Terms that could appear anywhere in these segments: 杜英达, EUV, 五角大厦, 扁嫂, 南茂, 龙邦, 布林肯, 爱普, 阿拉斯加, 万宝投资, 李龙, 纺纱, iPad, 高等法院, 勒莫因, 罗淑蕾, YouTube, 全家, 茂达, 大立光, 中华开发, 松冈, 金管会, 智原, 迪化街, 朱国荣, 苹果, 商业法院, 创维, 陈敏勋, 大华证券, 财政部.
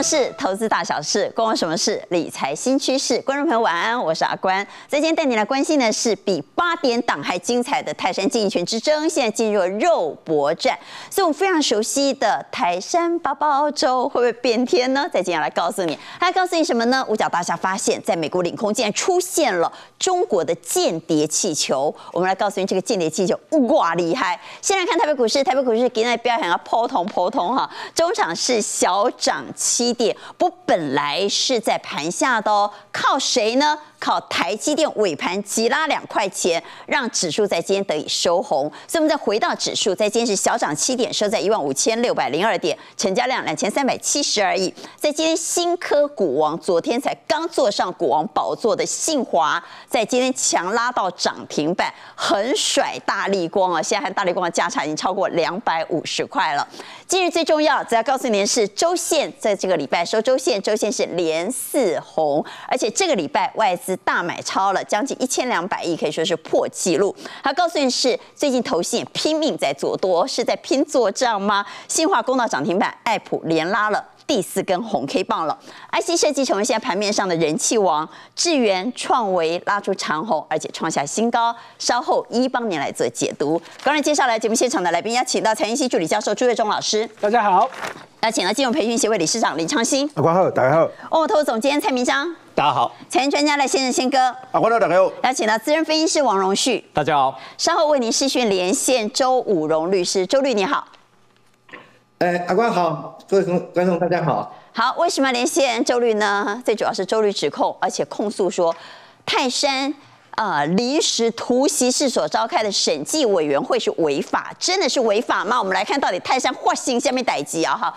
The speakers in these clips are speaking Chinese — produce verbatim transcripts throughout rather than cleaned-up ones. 方式、投资大小事、关我什么事？理财新趋势，观众朋友晚安，我是阿关。今天带你来关心的是比八点档还精彩的泰山经营权之争，现在进入了肉搏战。所以我们非常熟悉的台山八宝粥会不会变天呢？在今天来告诉你，来告诉你什么呢？五角大厦发现，在美国领空竟然出现了中国的间谍气球。我们来告诉你这个间谍气球，哇，厉害！先来看台北股市，台北股市今天表现要波动波动哈，中场是小。涨七点，不，本来是在盘下的哦，靠谁呢？靠台积电尾盘急拉两块钱，让指数在今天得以收红。所以我们再回到指数，在今天是小涨七点，收在一万五千六百零二点，成交量两千三百七十二亿。在今天新科股王，昨天才刚坐上股王宝座的信华，在今天强拉到涨停板，横甩大立光啊！现在和大立光的价差已经超过两百五十块了。今日最重要，只要告诉您是周线，在这个礼拜收周线，周线是连四红，而且这个礼拜外资大买超了将近一千两百亿，可以说是破纪录。他告诉你是最近投信拼命在做多，是在拼做账吗？信华攻到涨停板，爱普连拉了第四根红 K 棒了。I C 设计成为现在盘面上的人气王，智原、创维拉出长红，而且创下新高。稍后一一帮您来做解读。刚才介绍来节目现场的来宾，要请到财经系助理教授朱岳中老师，大家好。要请到金融培训协会理事长林昌兴，阿官好，大家好。哦，投资总监蔡明彰。大家好，财经专家赖先生先哥，啊，观众大家好，邀请到资深分析师王荣旭，大家好，稍后为您视讯连线周武荣律师，周律你好，哎、欸，阿官好，各位观众大家好，好，为什么要连线周律呢？最主要是周律指控，而且控诉说泰山。啊！临时突袭室所召开的审计委员会是违法，真的是违法吗？我们来看到底泰山或新下面逮击啊！哈，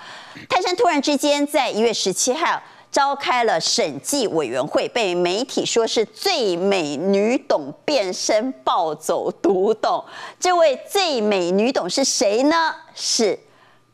泰山突然之间在一月十七号召开了审计委员会，被媒体说是最美女董变身暴走独董。这位最美女董是谁呢？是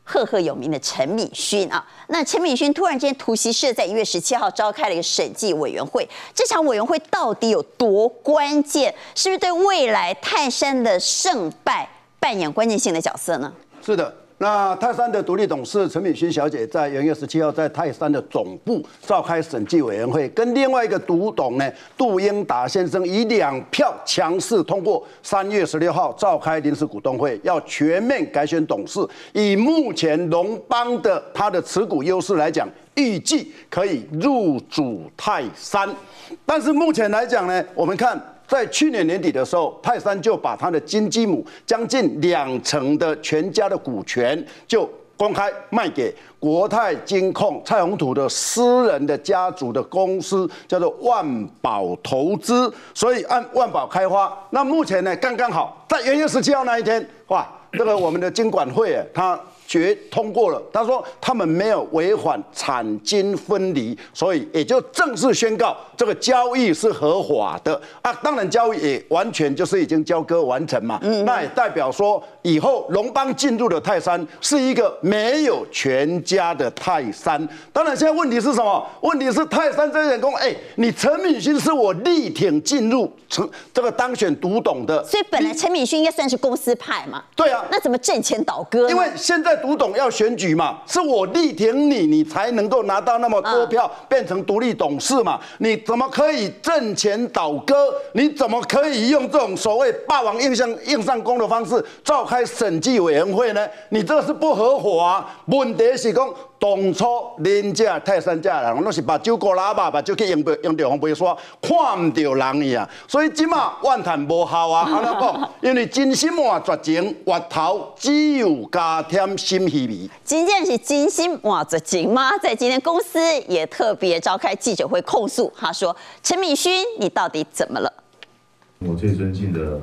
赫赫有名的陈敏勋啊，那陈敏勋突然间突袭是在一月十七号召开了一个审计委员会，这场委员会到底有多关键？是不是对未来泰山的胜败扮演关键性的角色呢？是的，那泰山的独立董事陈敏勋小姐在元月十七号在泰山的总部召开审计委员会，跟另外一个独董呢杜英达先生以两票强势通过三月十六号召开临时股东会，要全面改选董事。以目前龙邦的他的持股优势来讲，预计可以入主泰山。但是目前来讲呢，我们看。在去年年底的时候，泰山就把他的金鸡母将近两成的全家的股权就公开卖给国泰金控蔡宏图的私人的家族的公司，叫做万宝投资，所以按万宝开花。那目前呢，刚刚好在元月十七号那一天，哇，这个我们的金管会他。决通过了，他说他们没有违反产金分离，所以也就正式宣告这个交易是合法的啊。当然，交易也完全就是已经交割完成嘛。嗯，那也代表说以后龙邦进入的泰山是一个没有全家的泰山。当然，现在问题是什么？问题是泰山这些人工，哎、欸，你陈敏勋是我力挺进入成这个当选独董的，所以本来陈敏勋应该算是公司派嘛。对啊，那怎么挣钱倒戈？因为现在。独董要选举嘛，是我力挺你，你才能够拿到那么多票，变成独立董事嘛。你怎么可以挣钱倒戈？你怎么可以用这种所谓霸王硬上硬上弓的方式召开审计委员会呢？你这是不合法啊！问题是讲。当初人家泰山家人，那是把酒过喇叭，把酒去用不用掉红白刷，看唔到人伊啊！所以即马怨叹无效啊！安怎讲？因为真心换绝情，越头只有加添心虚味。真正是真心换绝情吗？在今天公司也特别召开记者会控诉，他说：“陈敏勋，你到底怎么了？”我最尊敬的，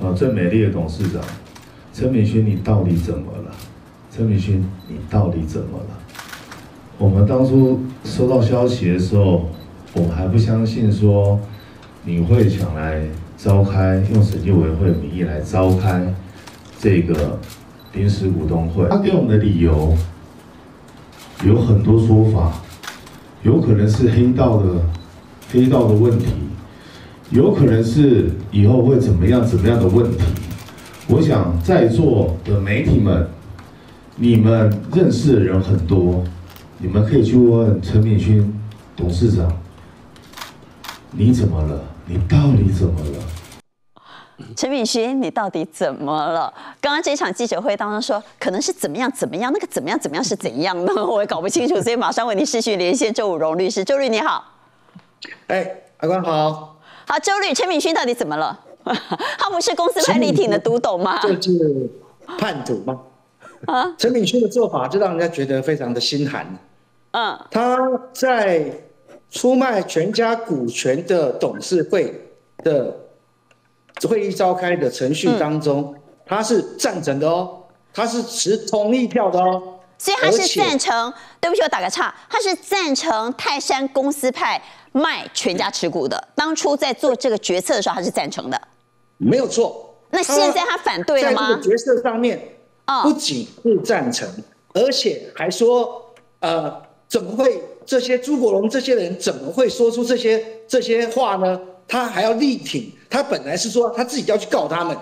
呃，最美丽的董事长陈敏勋，你到底怎么了？陈敏勋，你到底怎么了？我们当初收到消息的时候，我们还不相信说你会想来召开，用审计委员会名义来召开这个临时股东会。他给我们的理由有很多说法，有可能是黑道的黑道的问题，有可能是以后会怎么样怎么样的问题。我想在座的媒体们。你们认识的人很多，你们可以去问陈敏勋董事长，你怎么了？你到底怎么了？ 陈敏勋，你到底怎么了？刚刚这场记者会当中说，可能是怎么样怎么样，那个怎么样怎么样是怎样呢？我也搞不清楚，所以马上为您视讯连线周武荣律师。周律你好，哎、欸，法官好。好，周律，陈敏勋到底怎么了？他不是公司判力挺的独董吗？就是叛徒吗？啊，陈敏勋的做法就让人家觉得非常的心寒。嗯，他在出卖全家股权的董事会的 会议召开的程序当中，嗯、他是赞成的哦，他是持同意票的哦，所以他是赞成。对不起，我打个岔，他是赞成泰山公司派卖全家持股的。当初在做这个决策的时候，他是赞成的，没有错。那现在他反对了吗？在这个决策上面，不仅不赞成，哦、而且还说，呃，怎么会这些朱国荣这些人怎么会说出这些这些话呢？ 他还要力挺，他本来是说他自己要去告他们，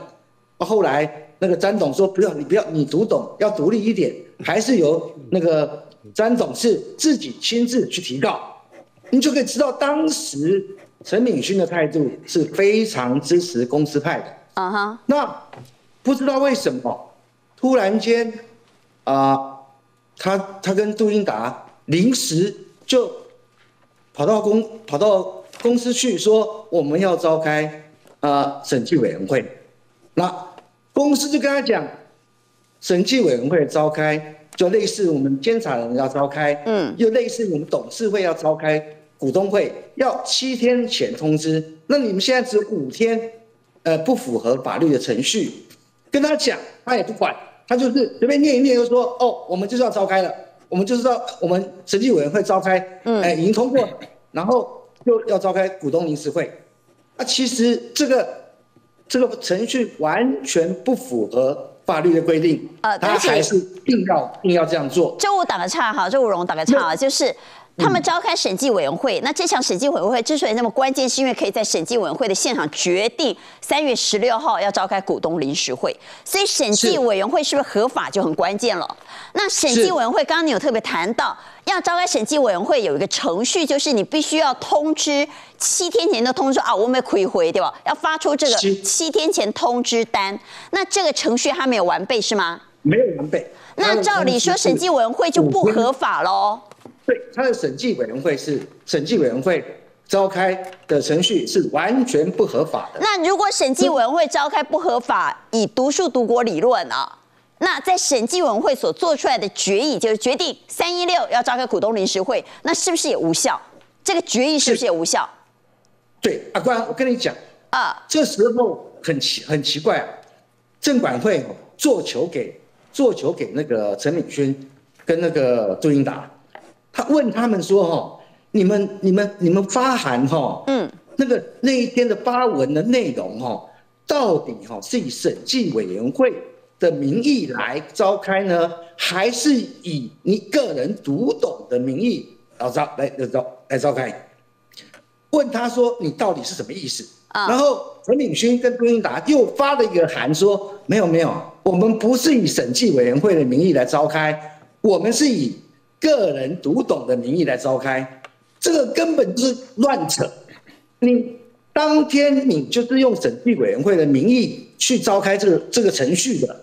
后来那个詹董说不要，你不要，你独董要独立一点，还是由那个詹董事自己亲自去提告，你就可以知道当时陈敏勋的态度是非常支持公司派的啊哈。Uh huh. 那不知道为什么突然间啊、呃，他他跟杜英达临时就跑到公跑到。 公司去说我们要召开呃审计委员会，那公司就跟他讲，审计委员会召开就类似我们监察人要召开，嗯，又类似我们董事会要召开股东会，要七天前通知。那你们现在只有五天，呃，不符合法律的程序，跟他讲他也不管，他就是随便念一念就说哦，我们就是要召开了，我们就是要我们审计委员会召开，嗯，哎，已经通过了，然后。 就要召开股东临时会，啊，其实这个这个程序完全不符合法律的规定，呃，他还是硬要硬要这样做。周五打个岔哈，周武荣打个岔啊，就是他们召开审计委员会，嗯、那这场审计委员会之所以那么关键，是因为可以在审计委员会的现场决定三月十六号要召开股东临时会，所以审计委员会是不是合法就很关键了。那审计委员会刚刚你有特别谈到。 要召开审计委员会有一个程序，就是你必须要通知七天前的通知啊，我们可以回对吧？要发出这个七天前通知单。那这个程序还没有完备是吗？没有完备。那照理说审计委员会就不合法喽。对，他的审计委员会是审计委员会召开的程序是完全不合法的。那如果审计委员会召开不合法，以独树独国理论啊。 那在审计委员会所做出来的决议，就是决定三一六要召开股东临时会，那是不是也无效？这个决议是不是也无效？对，阿官，我跟你讲啊，这时候很奇很奇怪、啊，证管会做球给做球给那个陈敏勋跟那个杜英达，他问他们说：“哈，你们你们你们发函哈，嗯，那个那一天的发文的内容哈，到底哈是以审计委员会？” 的名义来召开呢，还是以你个人独董的名义来召来来召来召开？问他说你到底是什么意思？啊、然后陈敏勋跟杜英达又发了一个函说，没有没有，我们不是以审计委员会的名义来召开，我们是以个人独董的名义来召开，这个根本就是乱扯。你当天你就是用审计委员会的名义去召开这个这个程序的。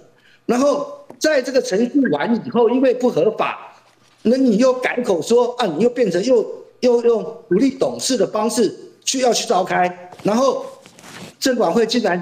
然后在这个程序完以后，因为不合法，那你又改口说啊，你又变成又又用独立董事的方式去要去召开，然后证管会竟然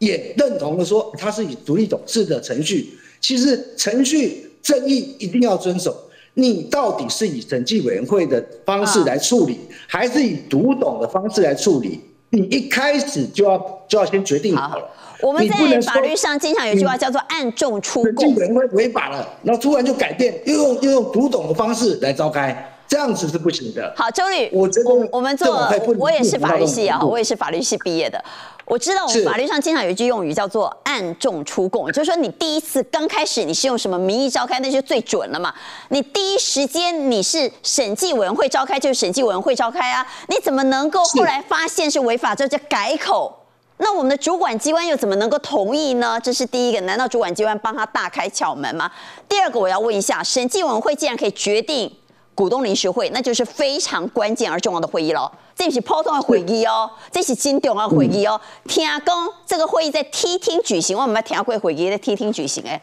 也认同了说他是以独立董事的程序。其实程序正义一定要遵守，你到底是以审计委员会的方式来处理，还是以独董的方式来处理？你一开始就要就要先决定好了。 我们在法律上经常有一句话叫做“暗中出供”，审计委员会违法了，然后突然就改变，又用又用独董的方式来召开，这样子是不行的。好，周律，我觉得我我们做，我也是法律系啊，我也是法律系毕业的，我知道我们法律上经常有一句用语叫做“暗中出供”，就是说你第一次刚开始你是用什么名义召开，那就最准了嘛。你第一时间你是审计委员会召开，就是审计委员会召开啊，你怎么能够后来发现是违法之后就改口？ 那我们的主管机关又怎么能够同意呢？这是第一个，难道主管机关帮他大开窍门吗？第二个，我要问一下，审计委员会既然可以决定股东临时会，那就是非常关键而重要的会议喽。这不是普通的会议哦，这是真重要的会议哦。听讲这个会议在梯厅举行，我们听过会议在梯厅举行诶，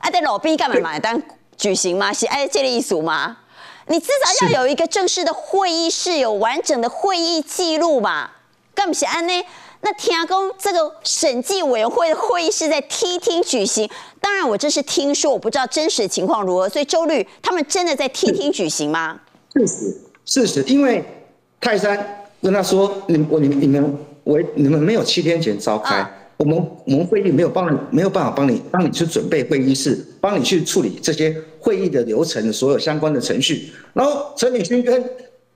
啊在路边干嘛买单举行吗？是哎这个意思吗？你至少要有一个正式的会议室，有完整的会议记录嘛？干不是安呢？那听讲这个审计委员会的会议是在梯厅举行，当然我这是听说，我不知道真实情况如何。所以周律他们真的在梯厅举行吗？事实，事实，因为泰山跟他说，你我你你们我你们没有七天前召开，啊、我们我们会议没有帮你没有办法帮你帮你去准备会议室，帮你去处理这些会议的流程所有相关的程序。然后陈美君跟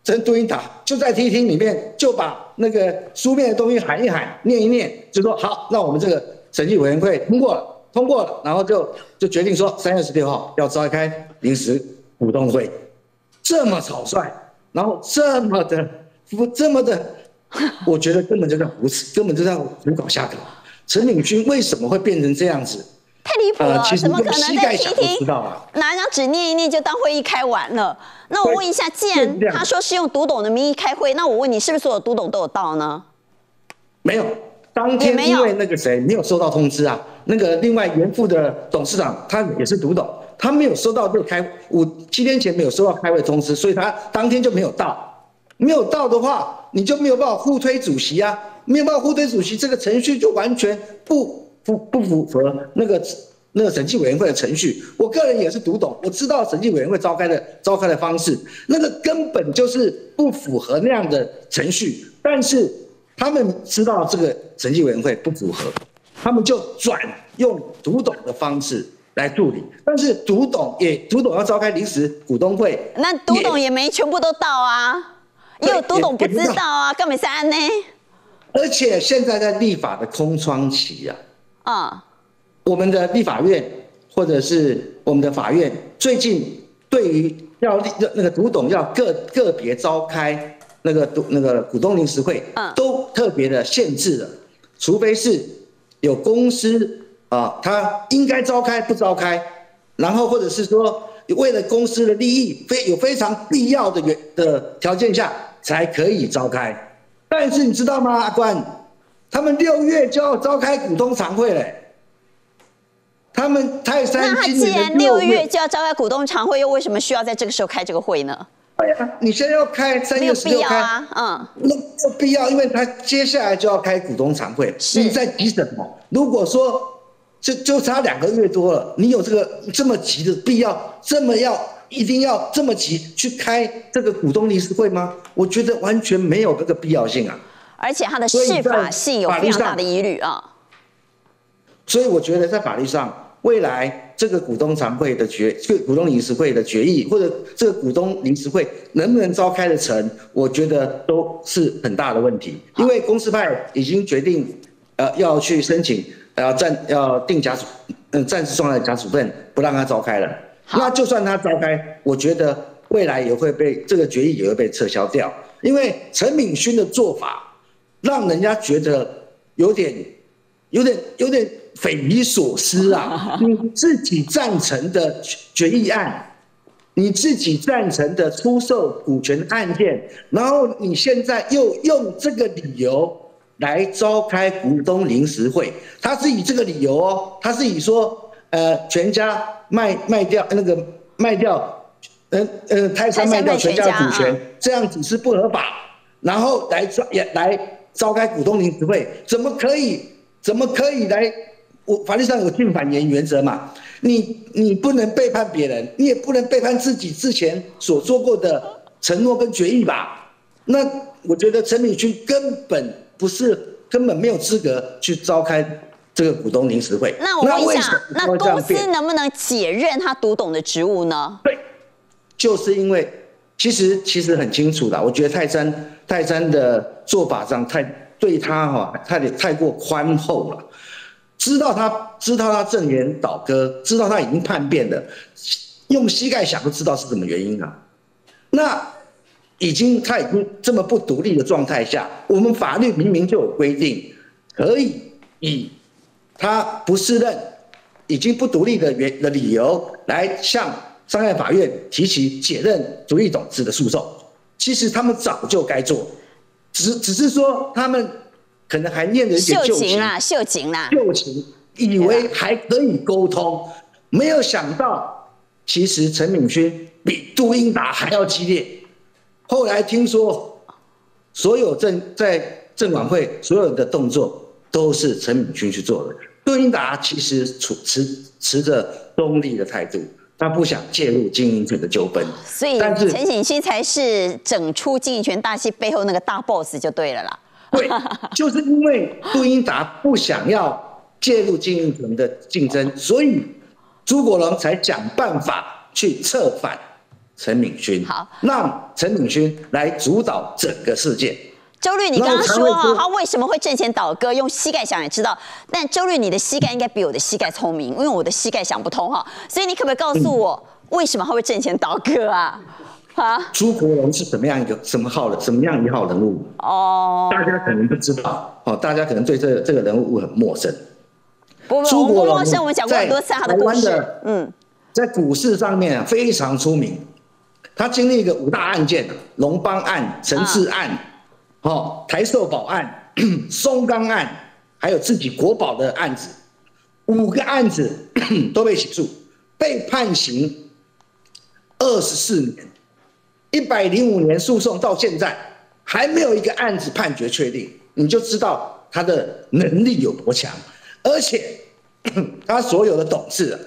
陈杜英塔就在梯厅里面就把那个书面的东西喊一喊，念一念，就说好，那我们这个审计委员会通过了，通过了，然后就就决定说三月十六号要召开临时股东会，这么草率，然后这么的不这么的，我觉得根本就在胡扯，根本就在胡搞瞎搞。陈敏君为什么会变成这样子？太离谱了，呃、怎么可能在梯厅拿张纸念一念就当会议开完了？那我问一下，既然他说是用读懂的名义开会，那我问你，是不是所有读懂都有到呢？没有，当天因为那个谁没有收到通知啊，那个另外原副的董事长他也是读懂，他没有收到这个开五七天前没有收到开会通知，所以他当天就没有到。没有到的话，你就没有办法互推主席啊，没有办法互推主席，这个程序就完全不。不不符合那个那个审计委员会的程序，我个人也是读懂，我知道审计委员会召开的召开的方式，那个根本就是不符合那样的程序。但是他们知道这个审计委员会不符合，他们就转用读懂的方式来处理。但是读懂也读懂要召开临时股东会，那读懂也没全部都到啊，也有读懂不知道啊，根本是安呢。而且现在在立法的空窗期啊。啊， uh, 我们的立法院或者是我们的法院，最近对于要那个读懂要个个别召开那个那个股东临时会，都特别的限制了，除非是有公司啊，他应该召开不召开，然后或者是说为了公司的利益非有非常必要的的条件下才可以召开。但是你知道吗，阿关？他们六月就要召开股东常会嘞、欸。他们泰山今年的六月，那他既然六月就要召开股东常会，又为什么需要在这个时候开这个会呢？哎呀，你现在要开三月十六开，嗯，那没有必要，因为他接下来就要开股东常会，你在急什么？如果说就就差两个月多了，你有这个这么急的必要，这么要一定要这么急去开这个股东临时会吗？我觉得完全没有这个必要性啊。而且它的适法性有非常大的疑虑啊，所以我觉得在法律上，未来这个股东常会的决、股东临时会的决议，或者这个股东临时会能不能召开的成，我觉得都是很大的问题。因为公司派已经决定，呃，要去申请，呃，暂要定假属，嗯，暂时状态假处分，不让它召开了。那就算它召开，我觉得未来也会被这个决议也会被撤销掉，因为陈敏勋的做法。让人家觉得有点、有点、有点匪夷所思啊！你自己赞成的决议案，你自己赞成的出售股权案件，然后你现在又用这个理由来召开股东临时会，他是以这个理由哦，他是以说，呃，全家卖卖掉那个卖掉，嗯嗯，泰山卖掉全家的股权，这样子是不合法，然后来抓也来。召开股东临时会，怎么可以？怎么可以来？我法律上有禁反言原则嘛，你你不能背叛别人，你也不能背叛自己之前所做过的承诺跟决议吧？那我觉得陈敏君根本不是，根本没有资格去召开这个股东临时会。那我问一下，那公司能不能解任他读懂的职务呢？对，就是因为。其实其实很清楚啦，我觉得泰山泰山的做法上太对他哈、啊，太太过宽厚了。知道他知道他证言倒戈，知道他已经叛变了，用膝盖想都知道是什么原因啊。那已经他已经这么不独立的状态下，我们法律明明就有规定，可以以他不适任、已经不独立的原的理由来向商业法院提起解任族裔种子的诉讼。其实他们早就该做，只只是说他们可能还念人家旧情啦，旧情啦，旧情，以为还可以沟通，没有想到，其实陈敏勋比杜英达还要激烈。后来听说，所有政在政管会所有的动作都是陈敏勋去做的。杜英达其实持持持着中立的态度。他不想介入经营权的纠纷，所以陈景熙才是整出经营权大戏背后那个大 boss 就对了啦。对，就是因为杜英达不想要介入经营权的竞争，所以朱国荣才想办法去策反陈敏勋，好，让陈敏勋来主导整个事件。周律，你刚刚说啊，他为什么会挣钱倒戈？用膝盖想也知道。但周律，你的膝盖应该比我的膝盖聪明，因为我的膝盖想不通哈。所以你可不可以告诉我，为什么他会挣钱倒戈啊？啊？朱国荣是什么样一个什么号的什么样一号人物？哦，大家可能不知道哦，大家可能对这这个人物很陌生。不不，不陌生，我们讲过很多次他的故事。嗯，在股市上面非常出名，他经历一个五大案件：龙邦案、陈氏案。哦，台寿保案、松冈案，还有自己国宝的案子，五个案子都被起诉，被判刑二十四年，一百零五年诉讼到现在还没有一个案子判决确定，你就知道他的能力有多强，而且他所有的董事，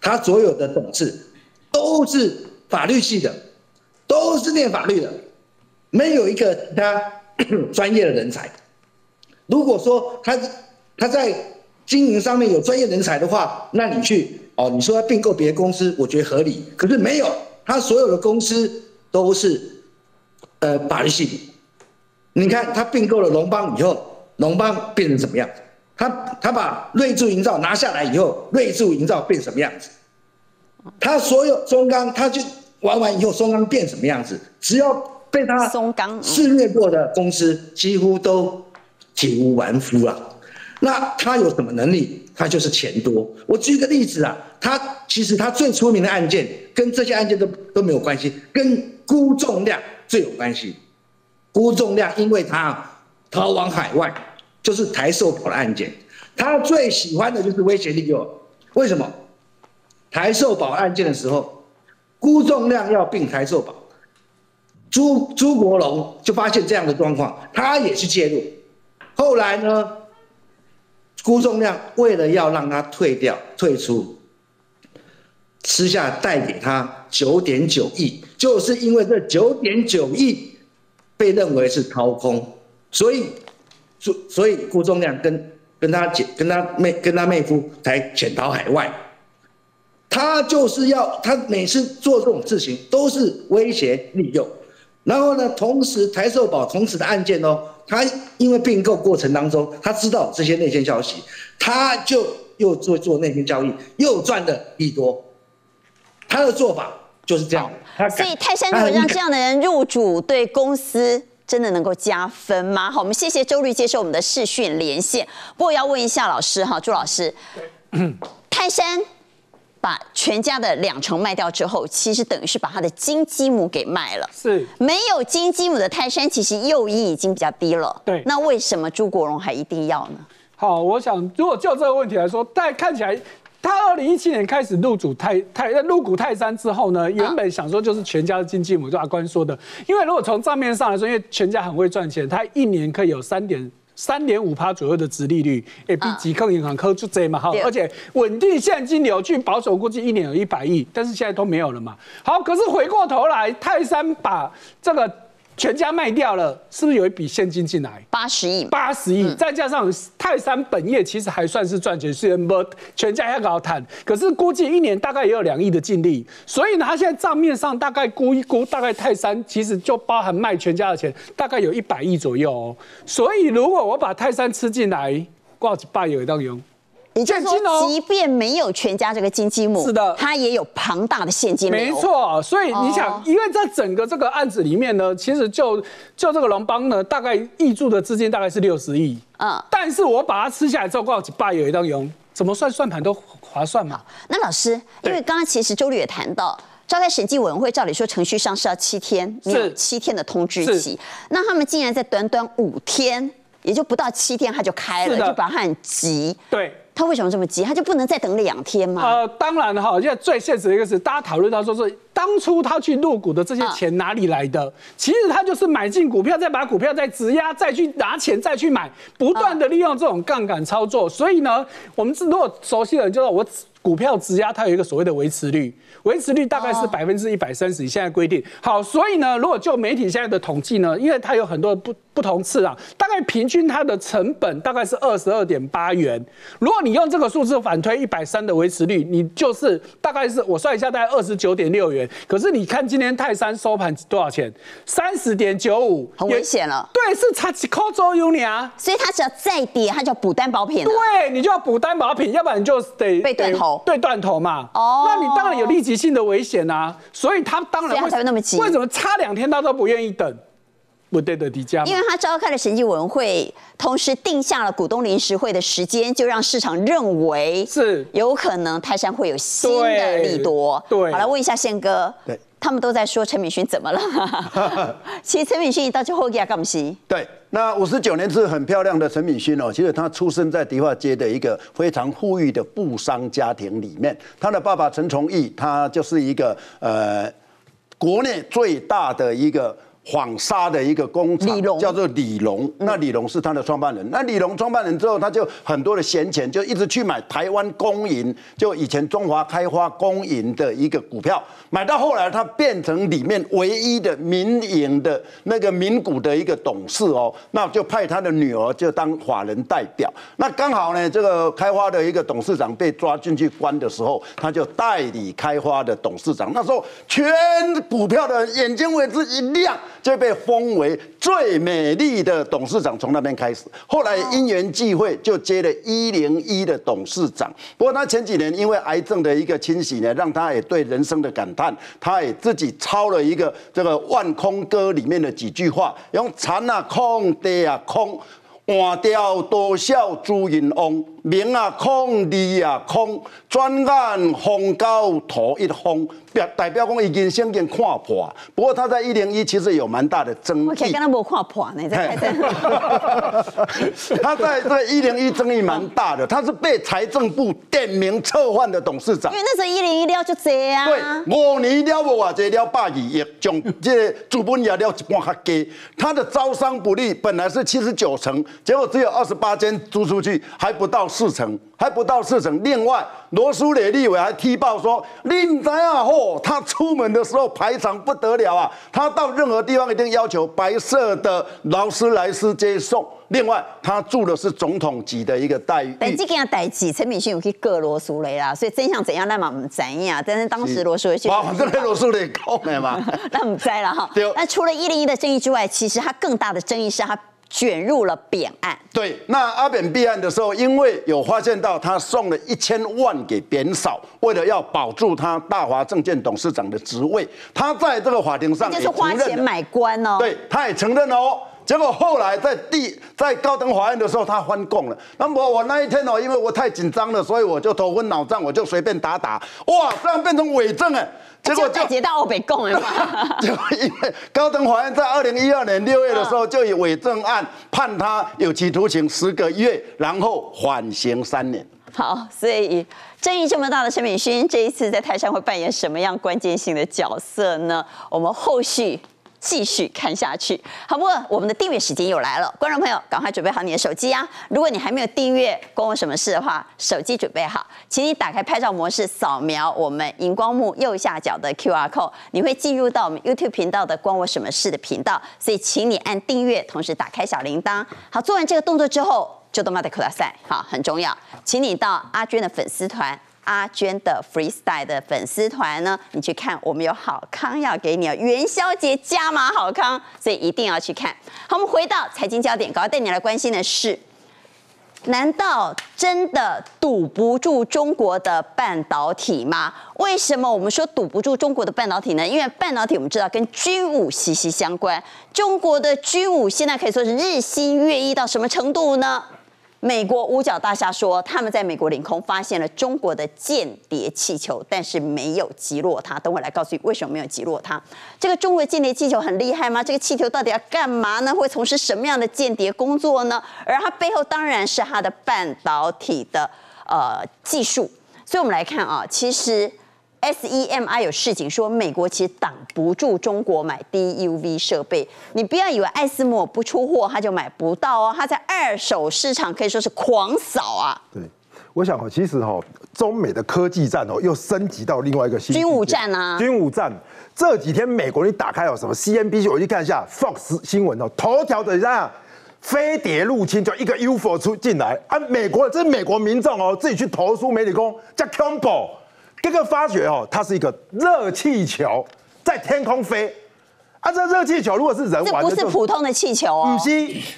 他所有的董事都是法律系的，都是念法律的。没有一个他专业的人才。如果说他他在经营上面有专业人才的话，那你去哦，你说要并购别的公司，我觉得合理。可是没有，他所有的公司都是呃法律系的。你看他并购了龙邦以后，龙邦变成什么样？他他把瑞筑营造拿下来以后，瑞筑营造变什么样子？他所有松冈，他就玩完以后，松冈变什么样子？只要被他肆虐过的公司几乎都体无完肤了、啊。那他有什么能力？他就是钱多。我举个例子啊，他其实他最出名的案件跟这些案件都都没有关系，跟辜仲谅最有关系。辜仲谅因为他逃往海外，就是台寿保的案件。他最喜欢的就是威胁利诱。为什么？台寿保案件的时候，辜仲谅要并台寿保。朱朱国荣就发现这样的状况，他也去介入。后来呢，辜仲谅为了要让他退掉、退出，私下贷给他九点九亿，就是因为这九点九亿被认为是掏空，所以，所以辜仲谅跟跟他姐、跟他妹、跟他妹夫才潜逃海外。他就是要他每次做这种事情都是威胁利诱。然后呢，同时台寿保同时的案件哦，他因为并购过程当中，他知道这些内线消息，他就又做做内线交易，又赚的利多。他的做法就是这样。所以泰山如果让这样的人入主，对公司真的能够加分吗？好，我们谢谢周律接受我们的视讯连线。不过要问一下老师哈，朱老师，泰山把全家的两成卖掉之后，其实等于是把他的金鸡母给卖了。是，没有金鸡母的泰山，其实诱因已经比较低了。对，那为什么朱国荣还一定要呢？好，我想如果就这个问题来说，但看起来他二零一七年开始入主泰泰入股泰山之后呢，原本想说就是全家的金鸡母，就阿关说的，因为如果从账面上来说，因为全家很会赚钱，他一年可以有三点。三点五趴左右的殖利率，也比几颗银行科就这嘛哈，而且稳定现金流，据保守估计一年有一百亿，但是现在都没有了嘛。好，可是回过头来，泰山把这个全家卖掉了，是不是有一笔现金进来？八十亿，八十亿，再加上泰山本业其实还算是赚钱，虽然不全家要搞谈，可是估计一年大概也有两亿的净利，所以呢，他现在账面上大概估一估，大概泰山其实就包含卖全家的钱，大概有一百亿左右哦。所以如果我把泰山吃进来，挂几百有一当用。也就是说，即便没有全家这个金鸡母，是的，它也有庞大的现金流。没错，所以你想，因为在整个这个案子里面呢，其实就就这个龙邦呢，大概挹注的资金大概是六十亿，嗯，但是我把它吃下来之后，刚好几百有一当用。怎么算算盘都划算嘛。那老师，因为刚刚其实周律也谈到。 召开审计委员会，照理说程序上是要七天，你有七天的通知期。那他们竟然在短短五天，也就不到七天，他就开了，就把他很急。对，他为什么这么急？他就不能再等两天吗？呃，当然哈，因为最现实的一个是，大家讨论到说是当初他去入股的这些钱哪里来的？嗯、其实他就是买进股票，再把股票再质押，再去拿钱，再去买，不断的利用这种杠杆操作。嗯、所以呢，我们如果熟悉的人就知道我。 股票质押它有一个所谓的维持率，维持率大概是百分之一百三十，现在规定。好，所以呢，如果就媒体现在的统计呢，因为它有很多不不同次啊，大概平均它的成本大概是二十二点八元。如果你用这个数字反推一百三的维持率，你就是大概是我算一下，大概二十九点六元。可是你看今天泰山收盘多少钱？三十点九五，很危险了。对，是差几块左右啊。所以它只要再跌，它就要补担保品。对，你就要补担保品，要不然你就得被断头。 对断头嘛，哦， oh. 那你当然有立即性的危险啊，所以他当然会才会那么急。为什么差两天他都不愿意等？不对的，迪迦，因为他召开了审计委员会，同时定下了股东临时会的时间，就让市场认为是有可能泰山会有新的利多。对，对好，来问一下宪哥，对，他们都在说陈敏勋怎么了？其实陈敏勋一到就后继干不行。对。 那五十九年是很漂亮的陈敏勋哦，其实他出生在迪化街的一个非常富裕的富商家庭里面，他的爸爸陈崇义，他就是一个呃国内最大的一个。 纺纱的一个工厂叫做李龙，那李龙是他的创办人。那李龙创办人之后，他就很多的闲钱，就一直去买台湾公银，就以前中华开发公银的一个股票，买到后来他变成里面唯一的民营的那个民股的一个董事哦，那就派他的女儿就当法人代表。那刚好呢，这个开发的一个董事长被抓进去关的时候，他就代理开发的董事长。那时候全股票的眼睛为之一亮。 就被封为最美丽的董事长，从那边开始。后来因缘际会，就接了一零一的董事长。不过他前几年因为癌症的一个侵袭呢，让他也对人生的感叹，他也自己抄了一个这个万空歌里面的几句话，用禅啊空，地啊空。 换掉多少朱云翁，名啊空，利啊空，转眼风高头一风，代表讲已经先经看破。不过他在一零一其实有蛮大的争议。我看刚才没看破呢，在在他在在一零一争议蛮大的，他是被财政部点名撤换的董事长。因为那时候一零一了就这啊。对，五年了无偌济了百二亿，从这资本也了一半较低。他的招商不利，本来是七十九成。 结果只有二十八间租出去，还不到四成，还不到四成。另外，罗淑蕾立委还踢爆说：“林宅啊，嚯，他出门的时候排场不得了啊！他到任何地方一定要求白色的劳斯莱斯接送。” 另外，他住的是总统级的一个待遇。但这件代志，陈敏勋有去告罗淑蕾啦，所以真相怎样，咱嘛唔知呀。但是当时罗淑蕾去，哇，我这个罗淑蕾讲的嘛，那唔知啦哈。那除了一零一的争议之外，其实他更大的争议是他卷入了扁案。对，那阿扁弊案的时候，因为有发现到他送了一千万给扁嫂，为了要保住他大华证券董事长的职位，他在这个法庭上就是花钱买官哦。对，他也承认哦。 结果后来在地在高等法院的时候，他翻供了。那么我那一天哦，因为我太紧张了，所以我就头昏脑胀，我就随便打打。哇，这样变成伪证哎！结果就接到我被供了嘛。就因为高等法院在二零一二年六月的时候，就以伪证案判他有期徒刑十个月，然后缓刑三年。好，所以争议这么大的陈敏勋，这一次在泰山会扮演什么样关键性的角色呢？我们后续。 继续看下去，好，不过我们的订阅时间又来了，观众朋友赶快准备好你的手机啊！如果你还没有订阅《关我什么事》的话，手机准备好，请你打开拍照模式，扫描我们荧光幕右下角的 Q R code， 你会进入到我们 YouTube 频道的“关我什么事”的频道，所以请你按订阅，同时打开小铃铛。好，做完这个动作之后，就到马德克拉赛，好，很重要，请你到阿娟的粉丝团。 阿娟的 freestyle 的粉丝团呢，你去看，我们有好康要给你哦，元宵节加码好康，所以一定要去看。好，我们回到财经焦点，赶快带你来关心的是，难道真的堵不住中国的半导体吗？为什么我们说堵不住中国的半导体呢？因为半导体我们知道跟 G 五息息相关，中国的 G 五现在可以说是日新月异到什么程度呢？ 美美国五角大厦说，他们在美国领空发现了中国的间谍气球，但是没有击落它。等我来告诉你为什么没有击落它。这个中国间谍气球很厉害吗？这个气球到底要干嘛呢？会从事什么样的间谍工作呢？而它背后当然是它的半导体的呃技术。所以我们来看啊，其实 S E M I 有事情说，美国其实挡不住中国买 D U V 设备。你不要以为艾斯摩不出货，他就买不到哦。他在二手市场可以说是狂扫啊。对，我想哦，其实哈、哦，中美的科技战哦，又升级到另外一个新军武战啊，军武战。这几天美国你打开哦，什么 C N B C， 我去看一下 Fox 新闻哦，头条等一下。飞碟入侵，就一个 U F O 出进来啊！美国这是美国民众哦，自己去投诉美理工叫 Combo， 这个发觉哦，它是一个热气球在天空飞啊！这热气球如果是人玩的，这不是普通的气球哦，不是，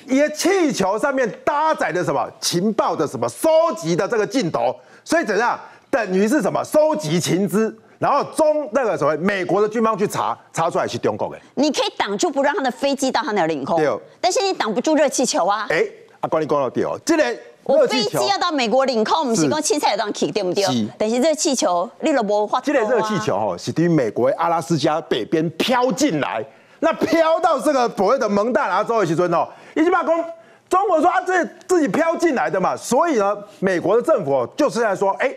因为气球上面搭载的什么情报的什么收集的这个镜头，所以怎样等于是什么收集情资。然后中那个所谓美国的军方去查，查出来是中国的。你可以挡住不让他的飞机到他那领空，对、哦。但是你挡不住热气球啊！哎，啊，关你讲到对哦，这个我飞机要到美国领空，不是讲凊彩当起对不对？但是热气球你都无法。这个热气球哦，是对美国阿拉斯加北边飘进来，那飘到这个所谓的蒙大拿州的时阵哦，伊就把讲中国说啊，这自己飘进来的嘛，所以呢，美国的政府就是在说，哎。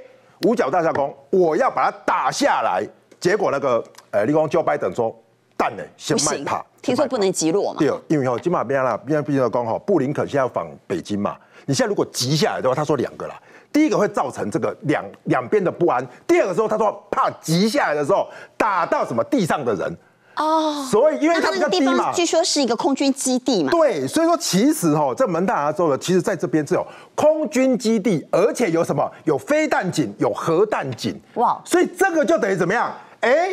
五角大厦公，我要把它打下来。结果那个，呃，立功 Joe Biden 说，蛋呢，先卖它。听说不能击落嘛。对，因为哦，今嘛变啦，变变到刚好，布林肯现在要访北京嘛。你现在如果击下来的话，他说两个啦，第一个会造成这个两两边的不安，第二个时候他说怕击下来的时候打到什么地上的人。哦，所以因为它比较低嘛，据说是一个空军基地嘛。对，所以说其实哈、哦，这蒙大拿州的，其实在这边是有空军基地，而且有什么有飞弹井，有核弹井。哇！所以这个就等于怎么样？哎，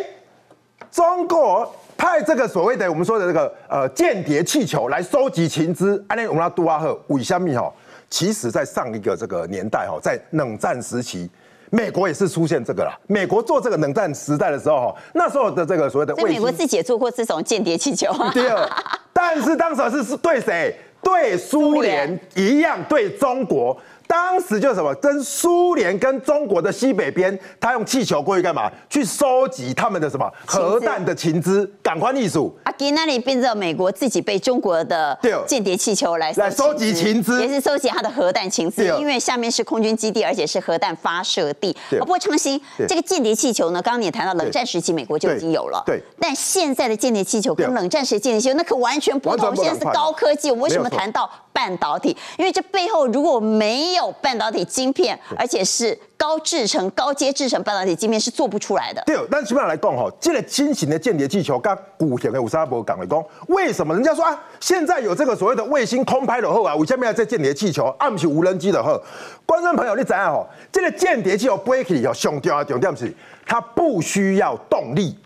中国派这个所谓的我们说的这个呃间谍气球来收集情资，安内我们要杜阿赫为什么哈？其实，在上一个这个年代哈、哦，在冷战时期。美国也是出现这个啦。美国做这个冷战时代的时候，那时候的这个所谓的卫星，美国自己也做过这种间谍气球、啊。第二，但是当时是对谁？对苏联一样，对中国。当时就是什么？跟苏联跟中国的西北边，他用气球过去干嘛？去收集他们的什么核弹的情资，感官艺术。啊，给那里变成美国自己被中国的间谍气球来来收集情资，也是收集他的核弹情资，因为下面是空军基地，而且是核弹发射地。不过昌兴，这个间谍气球呢，刚刚你也谈到冷战时期美国就已经有了，对。但现在的间谍气球跟冷战时期间谍气球那可完全不同，现在是高科技。我们为什么谈到半导体？因为这背后如果没有有半导体晶片，而且是高制程、高阶制程半导体晶片是做不出来的。对，但起码来讲吼，这个新型的间谍气球，跟古前的五三伯讲来讲，为什么人家说啊，现在有这个所谓的卫星空拍的后啊，我下面要这间谍气球，啊不是无人机的后，观众朋友你知道吼，这个间谍气球飞起吼，上吊啊重点是它不需要动力，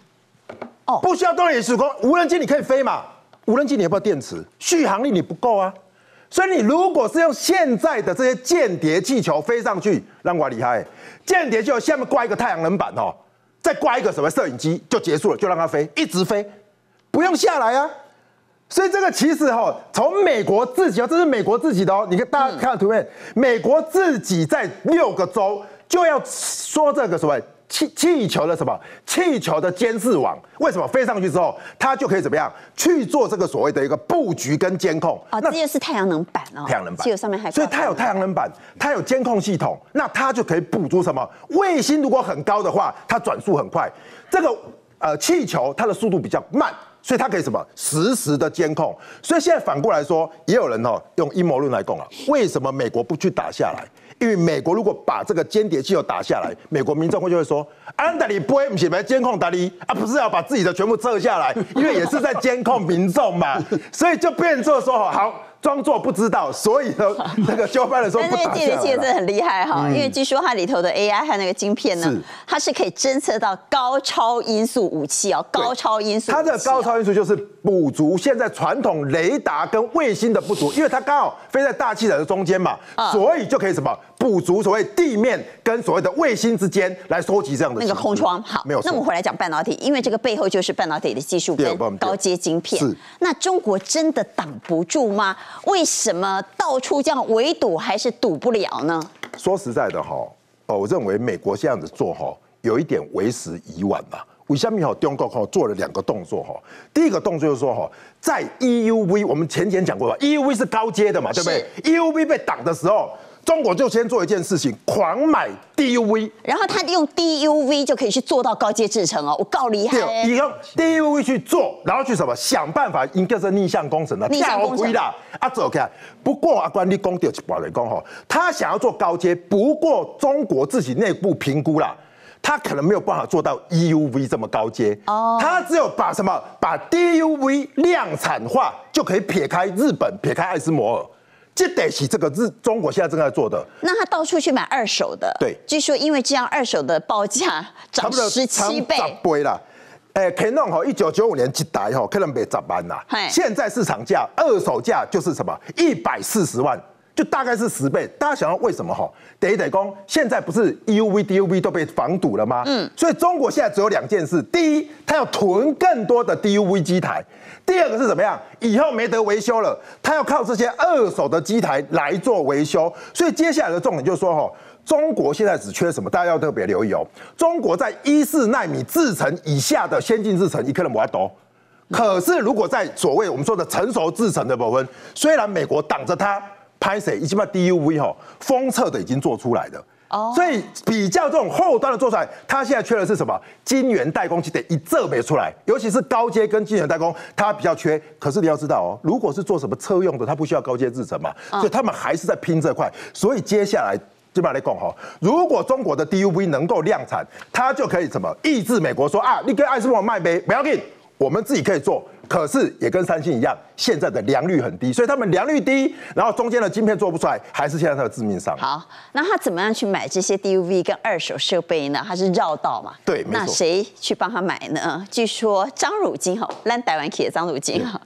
哦，不需要动力是讲无人机你可以飞嘛，无人机你要不要电池，续航力你不够啊。所以你如果是用现在的这些间谍气球飞上去，让我厉害。间谍气球下面挂一个太阳能板哦，再挂一个什么摄影机就结束了，就让它飞，一直飞，不用下来啊。所以这个其实哦，从美国自己哦，这是美国自己的哦，你看大家看图片，美国自己在六个州就要说这个什么气气球的什么气球的监视网，为什么飞上去之后，它就可以怎么样？去做这个所谓的一个布局跟监控啊，这就是太阳能板哦，太阳能板，上面还所以它有太阳能板，它有监控系统，那它就可以捕捉什么卫星。如果很高的话，它转速很快，这个呃气球它的速度比较慢，所以它可以什么实时的监控。所以现在反过来说，也有人哦用阴谋论来讲啊，为什么美国不去打下来？因为美国如果把这个间谍气球打下来，美国民众会就会说：“安达里不会写来监控达利啊，不是要把自己的全部撤下来，因为也是在监控民众嘛。”所以就变作说好。装作不知道，所以呢，那个交班的时候不打下来。但是间谍气球真的很厉害哈，嗯、因为据说它里头的 A I 和那个晶片呢，是它是可以侦测到高超音速武器哦，高超音速武器、哦。它的高超音速就是补足现在传统雷达跟卫星的不足，因为它刚好飞在大气层的中间嘛，嗯、所以就可以什么补足所谓地面跟所谓的卫星之间来收集这样的那个空窗。好，没有错。那我们回来讲半导体，因为这个背后就是半导体的技术跟高阶晶片。是。那中国真的挡不住吗？为什么到处这样围堵还是堵不了呢？说实在的哈，呃，我认为美国这样子做哈，有一点为时已晚吧。 为什么中国哈做了两个动作哈？第一个动作就是说哈，在 E U V 我们前前讲过吧 ，E U V 是高阶的嘛，对不对 ？E U V 被挡的时候，中国就先做一件事情，狂买 D U V， 然后他用 D U V 就可以去做到高阶制程哦，我够厉害、欸。对，以后 D U V 去做，然后去什么想办法，应该是逆向工程了，逆向工程啦，啊，走开。不过啊，关你讲到一半来讲哈，他想要做高阶，不过中国自己内部评估啦。 他可能没有办法做到 E U V 这么高阶，哦，他只有把什么把 D U V 量产化，就可以撇开日本，撇开艾斯摩尔，这得是这个日中国现在正在做的。那他到处去买二手的，对，据说因为这样二手的报价涨十七倍，涨倍啦。哎，可能吼一九九五年一台吼可能卖十万啦，现在市场价二手价就是什么一百四十万。 就大概是十倍，大家想要为什么哈？得得讲，现在不是 E U V、D U V 都被防堵了吗？嗯，所以中国现在只有两件事：第一，它要囤更多的 D U V 机台；第二个是怎么样？以后没得维修了，它要靠这些二手的机台来做维修。所以接下来的重点就是说哈。 中国现在只缺什么？大家要特别留意哦。中国在一四奈米制程以下的先进制程，一克能不要多。 可是如果在所谓我们说的成熟制程的部分，虽然美国挡着它。 拍谁？已经把 D U V 哈封测的已经做出来的，哦， oh. 所以比较这种后端的做出来，它现在缺的是什么？晶圆代工，得一这没出来，尤其是高阶跟晶圆代工，它比较缺。可是你要知道哦，如果是做什么车用的，它不需要高阶制程嘛， oh. 所以他们还是在拼这块。所以接下来基本上来讲哈，如果中国的 D U V 能够量产，它就可以什么抑制美国说啊，你跟爱斯摩卖呗，不要紧，我们自己可以做。 可是也跟三星一样，现在的良率很低，所以他们良率低，然后中间的晶片做不出来，还是现在它的致命伤。好，那他怎么样去买这些 D U V 跟二手设备呢？他是绕道嘛？对，没错。那谁去帮他买呢？据说张汝京哈，咱台湾企业张汝京哈，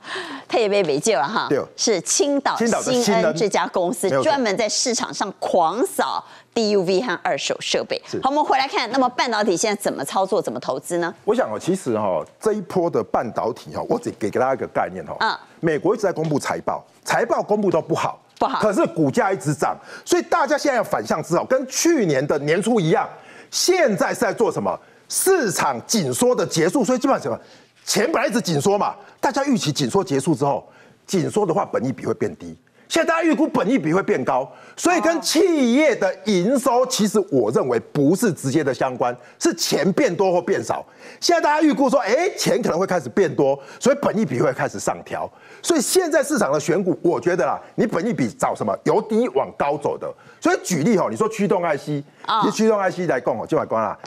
他也被围剿了哈。对，是青岛新恩这家公司专门在市场上狂扫 D U V 和二手设备。好，我们回来看，那么半导体现在怎么操作、怎么投资呢？我想哦，其实哈，这一波的半导体哈，我只 给给大家一个概念哈，嗯，美国一直在公布财报，财报公布都不好，不好，可是股价一直涨，所以大家现在要反向思考，跟去年的年初一样，现在是在做什么？市场紧缩的结束，所以基本上什么，钱本来一直紧缩嘛，大家预期紧缩结束之后，紧缩的话，本益比会变低。 现在大家预估本益比会变高，所以跟企业的营收，其实我认为不是直接的相关，是钱变多或变少。现在大家预估说，哎，钱可能会开始变多，所以本益比会开始上调。所以现在市场的选股，我觉得啦，你本益比找什么由低往高走的。所以举例哦，你说驱动 I C， 你驱动 I C 来讲哦，就买光啦，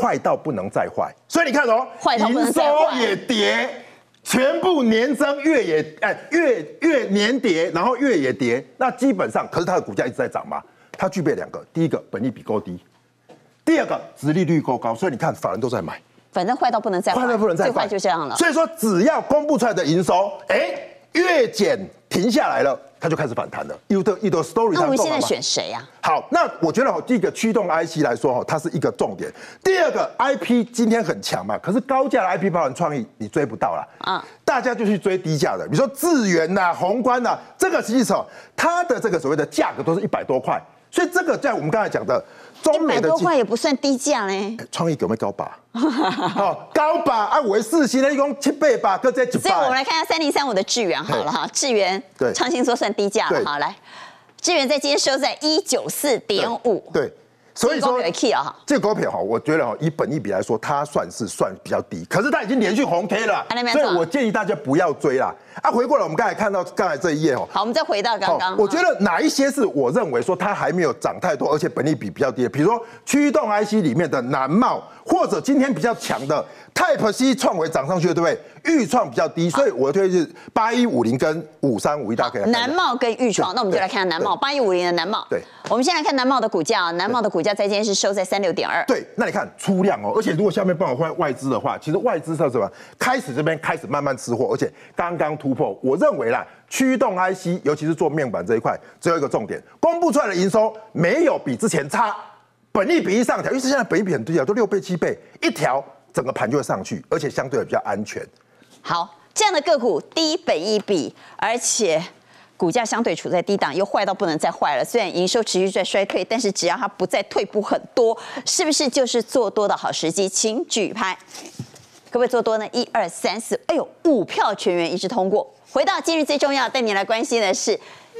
坏到不能再坏。所以你看哦，营收也跌。 全部年增月也哎月月年跌，然后月也跌，那基本上可是它的股价一直在涨嘛。它具备两个，第一个本益比够低，第二个殖利率够高，所以你看法人都在买。反正坏到不能再坏，坏到不能再坏，最坏就这样了。所以说只要公布出来的营收，哎，月减停下来了，它就开始反弹了。有的有的 story 那我们现在选谁呀？好，那我觉得第一个驱动 I C 来说哈，它是一个重点。第二个 I P 今天很强嘛，可是高价的 I P 包含创意你追不到啦。啊。 大家就去追低价的，比如说智原呐、宏观呐、啊，这个实际上它的这个所谓的价格都是一百多块，所以这个在我们刚才讲的中美的一百多块也不算低价嘞。创意有没有高吧？好高吧，啊，我四星的一共七倍吧，各在九。所以我们来看一下三零三五的智原好了哈，智原对昌兴说算低价了，好来，智原在今天收在一九四点五，对。 所以说，这个股票哈，我觉得哈，以本益比来说，它算是算比较低，可是它已经连续红 K 了，所以我建议大家不要追啦。啊，回过来我们刚才看到刚才这一页哦，好，我们再回到刚刚，我觉得哪一些是我认为说它还没有涨太多，而且本益比比较低的，比如说驱动 I C 里面的南茂，或者今天比较强的 Type C 创维涨上去了，对不对？预创比较低，所以我推荐八一五零跟五三五一，大家可以。南茂跟预创，那我们就来看南茂八一五零的南茂，对，我们先来看南茂的股价，南茂的股价。 在今天是收在三六点二，对，那你看出量哦，而且如果下面帮我换外资的话，其实外资是什么？开始这边开始慢慢吃货，而且刚刚突破，我认为啦，驱动 I C， 尤其是做面板这一块，最后一个重点，公布出来的营收没有比之前差，本益比一上调，因为现在本益比很低啊，都六倍七倍，一调整个盘就会上去，而且相对比较安全。好，这样的个股低本益比，而且股价相对处在低档，又坏到不能再坏了。虽然营收持续在衰退，但是只要它不再退步很多，是不是就是做多的好时机？请举牌，可不可以做多呢？一二三四，哎呦，五票全员一致通过。回到今日最重要，带你来关心的是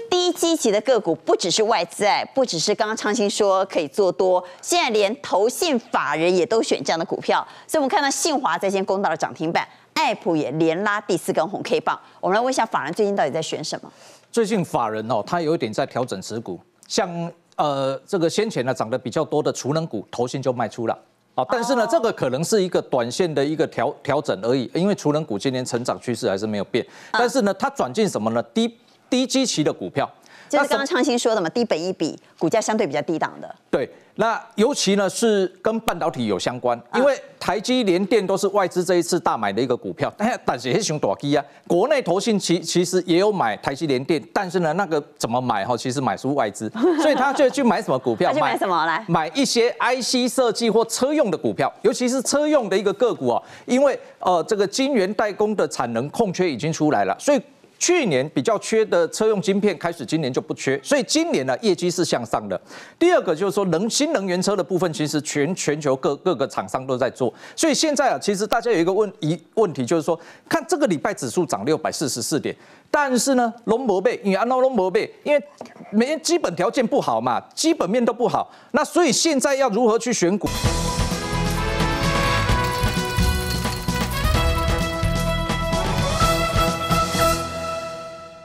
低基期的个股，不只是外资，不只是刚刚昌兴说可以做多，现在连投信法人也都选这样的股票。所以我们看到信华在先攻到了涨停板，爱普也连拉第四根红 K 棒。我们来问一下法人最近到底在选什么？最近法人哦，他有一点在调整持股，像呃这个先前呢涨得比较多的储能股，投信就卖出了。啊，但是呢，这个可能是一个短线的一个调调整而已，因为储能股今年成长趋势还是没有变。但是呢，它转进什么呢？低低基期的股票，就是刚刚昌兴说的嘛，低本益比，股价相对比较低档的。对，那尤其呢是跟半导体有相关，因为台积、联电都是外资这一次大买的一个股票。但是也熊大基啊，国内投信其其实也有买台积、联电，但是呢，那个怎么买哈？其实买输外资，所以他就去买什么股票？他去买什么来？买一些 I C 设计或车用的股票，尤其是车用的一个个股啊，因为呃这个晶圆代工的产能空缺已经出来了，所以。去年比较缺的车用晶片，开始今年就不缺，所以今年呢业绩是向上的。第二个就是说能新能源车的部分，其实全全球各各个厂商都在做，所以现在啊，其实大家有一个问一问题就是说，看这个礼拜指数涨六百四十四点，但是呢，龙博贝因为安诺龙博贝，因为没基本条件不好嘛，基本面都不好，那所以现在要如何去选股？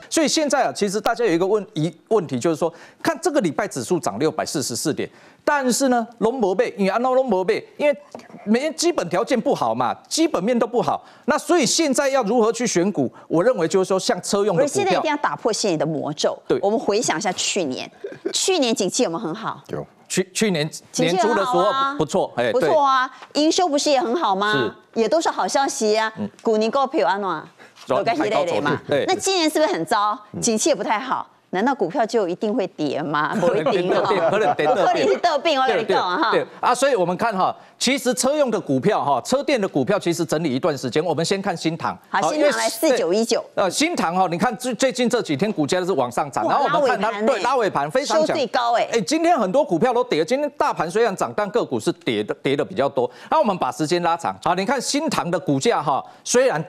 所以现在啊，其实大家有一个问一问题，就是说，看这个礼拜指数涨六百四十四点，但是呢，龙博贝因为安诺龙博贝，因为没基本条件不好嘛，基本面都不好，那所以现在要如何去选股？我认为就是说，像车用的股票，现在一定要打破心理的魔咒。对，我们回想一下去年，去年景气有没有很好？有。去去年年初的时候不错，哎，不错啊，营收不是也很好吗？也都是好消息啊。股宁股票安诺。有关系累累嘛？对，那今年是不是很糟？景气也不太好，难道股票就一定会跌吗？不一定哦，可能得得病，得病我跟你讲哈。对啊，所以我们看哈，其实车用的股票哈，车电的股票其实整理一段时间。我们先看新唐，好，新唐来四九一九。呃，新唐哈，你看最最近这几天股价是往上涨，然后我们看它对拉尾盘非常强，收最高哎。哎，今天很多股票都跌，今天大盘虽然涨，但个股是跌的跌的比较多。那我们把时间拉长，好，你看新唐的股价哈，虽然。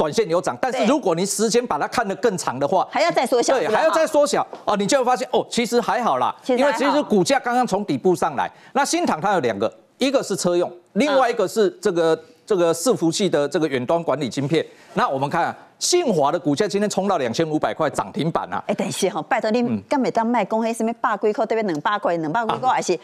短线有涨，但是如果你时间把它看得更长的话，还要再缩小，对，还要再缩小哦，你就会发现哦，其实还好啦，因为其实股价刚刚从底部上来。那新唐它有两个，一个是车用，另外一个是这个、嗯、这个伺服器的这个远端管理晶片。那我们看、啊、信华的股价今天冲到两千五百块涨停板啊！哎、欸，等一下哈、喔，拜托你，干每当卖公黑什么百几块对面两百块，两百几块还是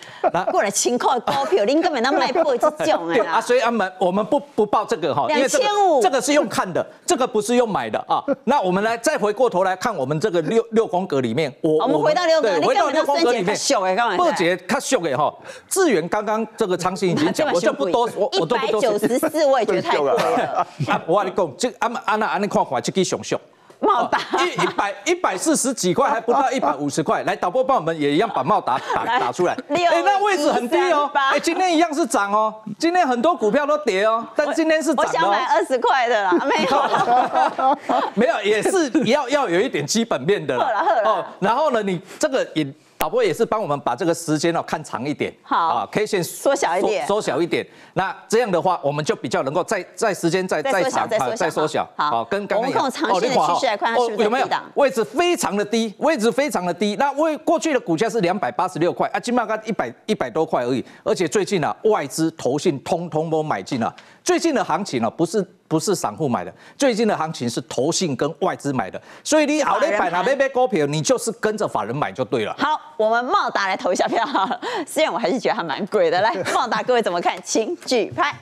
过来千块股票，您根本当卖破这种哎！啊，所以我们我们不不报这个哈、喔，因为这个这个是用看的，这个不是用买的啊。那我们来再回过头来看我们这个六六宫格里面，我我们回到六宫，回到六宫格里面，秀哎，干嘛？波姐她秀哎哈，智源刚刚这个昌兴已经讲，我就不多，我我都不多。一百九十四我也觉得太贵了。啊，我跟你讲这。啊嘛，安娜安尼看看，这支熊熊，茂达一一百一百四十几块，还不到一百五十块。来，导播帮我们也一样把茂达打打出来。哎，那位置很低哦。哎，今天一样是涨哦。今天很多股票都跌哦，但今天是涨哦。我想买二十块的啦，没有，没有，也是要要有一点基本面的啦。哦，然后呢，你这个也。导播也是帮我们把这个时间哦看长一点，好啊，可以先缩小一点，缩小一点。那这样的话，我们就比较能够再再时间再再长，再缩小。好，跟刚刚我们从长线的趋势来看，有没有位置非常的低，位置非常的低。那位过去的股价是两百八十六块啊，今麦刚一百一百多块而已。而且最近啊，外资、投信通通都买进了。最近的行情呢，不是。不是散户买的，最近的行情是投信跟外资买的，所以你好嘞买哪杯杯股票，你就是跟着法人买就对了。好，我们茂达来投一下票好了，虽然我还是觉得还蛮贵的。来，茂达各位怎么看？请举牌。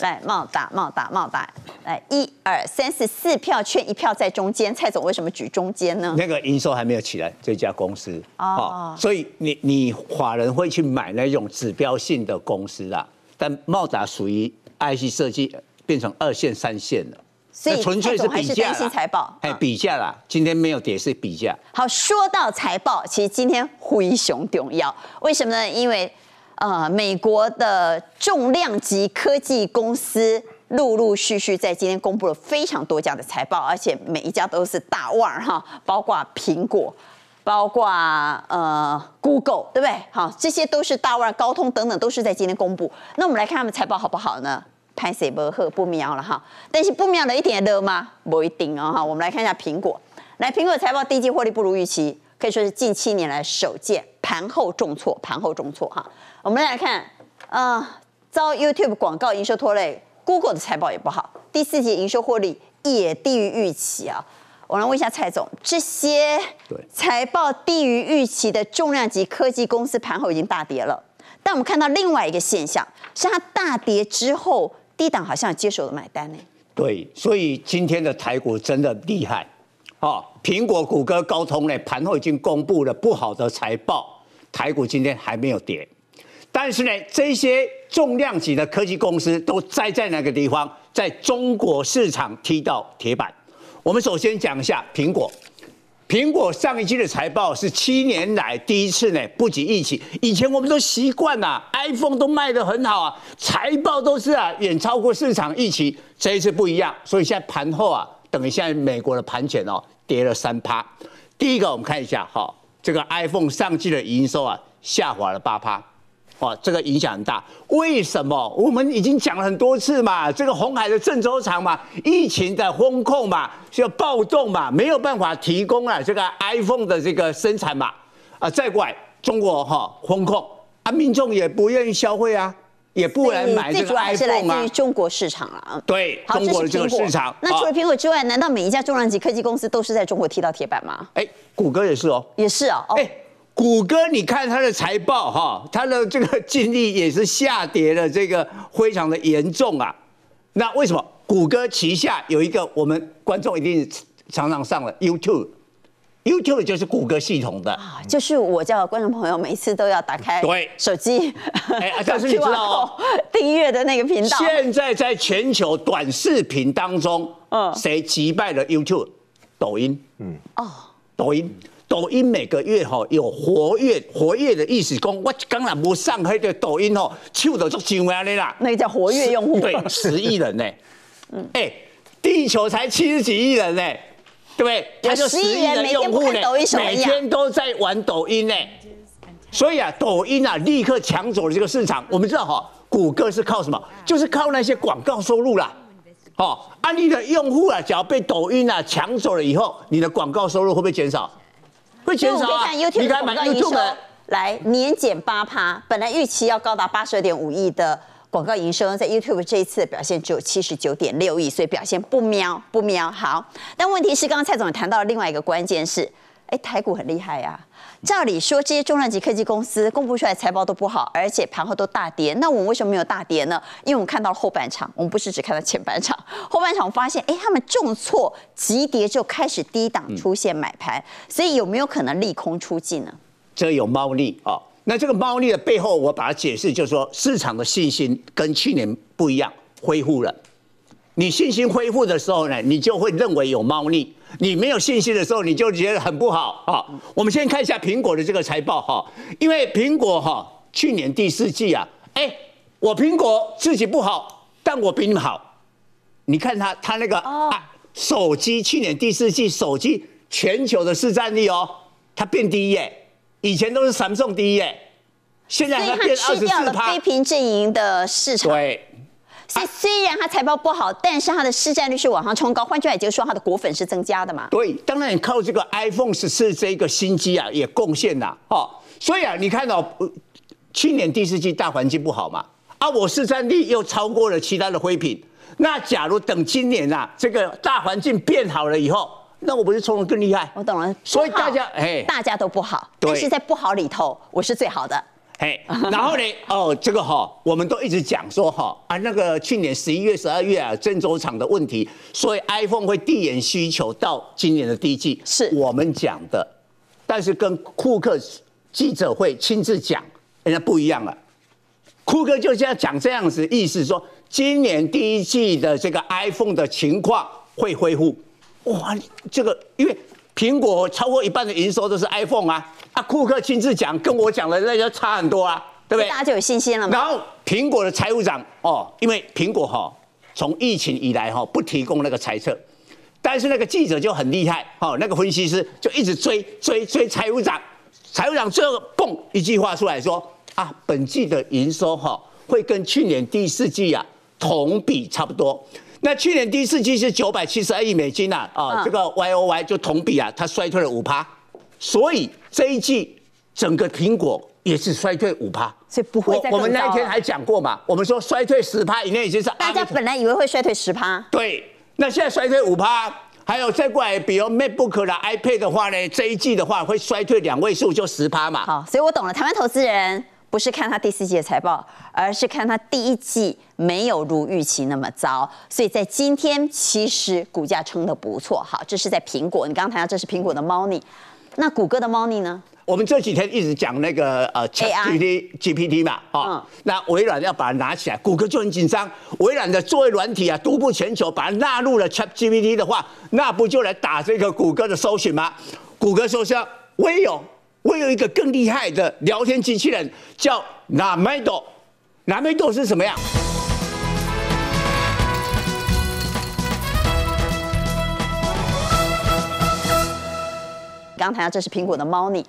来，茂达，茂达，茂达，来，一二三四四票券，一票在中间。蔡总为什么举中间呢？那个营收还没有起来，这家公司哦，所以你你法人会去买那种指标性的公司啦，但茂达属于 I C 设计。变成二线、三线了，所以纯粹是比价，财报，哎，比价啦，今天没有跌是比价。好，说到财报，其实今天灰熊重要，为什么呢？因为呃，美国的重量级科技公司陆陆续续在今天公布了非常多家的财报，而且每一家都是大腕哈，包括苹果。 包括呃 Google 对不对？好，这些都是大腕，高通等等都是在今天公布。那我们来看他们财报好不好呢？拍谁不喝不妙了哈，但是不妙了一点的吗？不一定哦哈。我们来看一下苹果，来苹果财报第一季获利不如预期，可以说是近七年来首见，盘后重挫，盘后重挫哈。我们来看，呃，遭 YouTube 广告营收拖累 ，Google 的财报也不好，第四季营收获利也低于预期啊。 我来问一下蔡总，这些财报低于预期的重量级科技公司盘后已经大跌了，但我们看到另外一个现象，是它大跌之后，低档好像接手了买单呢。对，所以今天的台股真的厉害，哦，苹果、谷歌、高通呢，盘后已经公布了不好的财报，台股今天还没有跌，但是呢，这些重量级的科技公司都栽在那个地方，在中国市场踢到铁板。 我们首先讲一下苹果。苹果上一季的财报是七年来第一次呢不及预期。以前我们都习惯了 ，iPhone 都卖得很好啊，财报都是啊远超过市场预期。这一次不一样，所以现在盘后啊，等一下美国的盘前哦跌了三趴。第一个我们看一下哈、哦，这个 iPhone 上季的营收啊下滑了八趴。 哦，这个影响很大。为什么？我们已经讲了很多次嘛，这个鸿海的郑州厂嘛，疫情的风控嘛，需要暴动嘛，没有办法提供啊这个 iPhone 的这个生产嘛。啊，再过来中国哈、哦、风控啊，民众也不愿意消费啊，也不来买这个 iPhone 啊。最主要是来自于中国市场啊。对，中国的这个市场。那除了苹果之外，难道每一家重量级科技公司都是在中国踢到铁板吗？哎，谷歌也是哦。也是哦。哎。 谷歌，你看它的财报哈，它的这个净利也是下跌的，这个非常的严重啊。那为什么？谷歌旗下有一个我们观众一定常常上了 YouTube，YouTube 就是谷歌系统的啊，就是我叫观众朋友每次都要打开手机，哎，但是你知道哦，订阅的那个频道，现在在全球短视频当中，嗯，谁击败了 YouTube？ 抖音，嗯，哦，抖音。 抖音每个月吼有活跃，活跃的意思讲，我刚才无上黑的抖音吼，手都足上安尼啦。那个叫活跃用户。对，十亿人呢、欸。嗯。哎、欸，地球才七十几亿人呢、欸，对不对？它就十亿人用户呢、欸，每天都在玩抖音呢、欸。所以啊，抖音啊，立刻抢走了这个市场。我们知道哈，谷歌是靠什么？就是靠那些广告收入啦。 哦，啊，你的用户啊，只要被抖音啊抢走了以后，你的广告收入会不会减少？ 会减少啊！你看买 YouTube 来年减八趴，本来预期要高达八十二点五亿的广告营收，在 YouTube 这一次的表现只有七十九点六亿，所以表现不妙不妙。好，但问题是，刚刚蔡总也谈到了另外一个关键是，哎、欸，台股很厉害呀、啊。照理说，这些重量级科技公司公布出来财报都不好，而且盘后都大跌，那我们为什么没有大跌呢？因为我们看到了后半场，我们不是只看到前半场，后半场我发现，哎、欸，他们重挫。 急跌就开始低档出现买盘，所以有没有可能利空出尽呢？这有猫腻啊！那这个猫腻的背后，我把它解释就是说，市场的信心跟去年不一样，恢复了。你信心恢复的时候呢，你就会认为有猫腻；你没有信心的时候，你就觉得很不好啊。我们先看一下苹果的这个财报哈，因为苹果哈去年第四季啊，哎，我苹果自己不好，但我比你们好。你看它，它那个啊。 手机去年第四季手机全球的市占率哦，它变第一耶，以前都是 Samsung 第一耶，现在它变二十四趴。所以它吃掉了非屏阵营的市场。对，所以虽然它财报不好，但是它的市占率是往上冲高，换句话也就是说它的果粉是增加的嘛。对，当然靠这个 iPhone 十四这个新机啊也贡献了哦，所以啊你看到、哦、去年第四季大环境不好嘛，啊我市占率又超过了其他的非屏。 那假如等今年啊，这个大环境变好了以后，那我不是冲得更厉害？我懂了，所以大家哎，大家都不好，但是在不好里头，我是最好的。哎，然后呢，哦，这个哈、哦，我们都一直讲说哈、哦、啊，那个去年十一月、十二月啊，郑州厂的问题，所以 iPhone 会递延需求到今年的第一季，是我们讲的，但是跟库克记者会亲自讲，人家不一样了。库克就是要讲这样子，意思说。 今年第一季的这个 iPhone 的情况会恢复。哇，这个因为苹果超过一半的营收都是 iPhone 啊，啊，库克亲自讲，跟我讲的那就差很多啊，对不对？大家就有信心了嘛。然后苹果的财务长哦，因为苹果哈、哦、从疫情以来哈、哦、不提供那个财测。 但是那个记者就很厉害，哦，那个分析师就一直追追追财务长，财务长最后蹦一句话出来说啊，本季的营收哈、哦、会跟去年第四季啊同比差不多。那去年第四季是九百七十二亿美金呐、啊，啊、哦，这个 Y O Y 就同比啊，它衰退了五趴，所以这一季整个苹果也是衰退五趴，所以不会再更高。我们那一天还讲过嘛，我们说衰退十趴以内已经是大家本来以为会衰退十趴，对。 那现在衰退五趴，还有再过来，比如 Macbook 啦、iPad 的话呢，这一季的话会衰退两位数，就十趴嘛。好，所以我懂了，台湾投资人不是看他第四季的财报，而是看他第一季没有如预期那么糟。所以在今天，其实股价撑得不错。好，这是在苹果，你刚刚谈到这是苹果的猫腻，那谷歌的猫腻呢？我们这几天一直讲那个呃 Chat G P T 嘛，啊、哦，嗯、那微软要把它拿起来，谷歌就很紧张。微软的作为软体啊，独步全球，把它纳入了 Chat G P T 的话，那不就来打这个谷歌的搜寻吗？谷歌说是要，我也有，我有一个更厉害的聊天机器人，叫 Namido，Namido 是什么呀？ 刚谈到这是苹果的猫腻，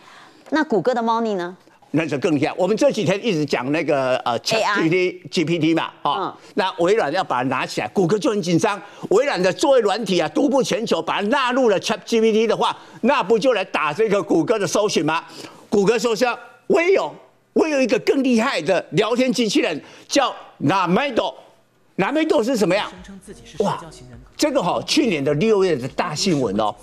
那谷歌的猫腻呢？那就更厉害。我们这几天一直讲那个呃 Chat G P T 嘛，啊、哦，嗯、那微软要把它拿起来，谷歌就很紧张。微软的作为软体啊，独步全球，把它纳入了 Chat G P T 的话，那不就来打这个谷歌的搜寻吗？谷歌说是要，我也有，我有一个更厉害的聊天机器人，叫 Namido。 Namido 是什么呀？哇，这个哈、哦，去年的六月的大新闻哦。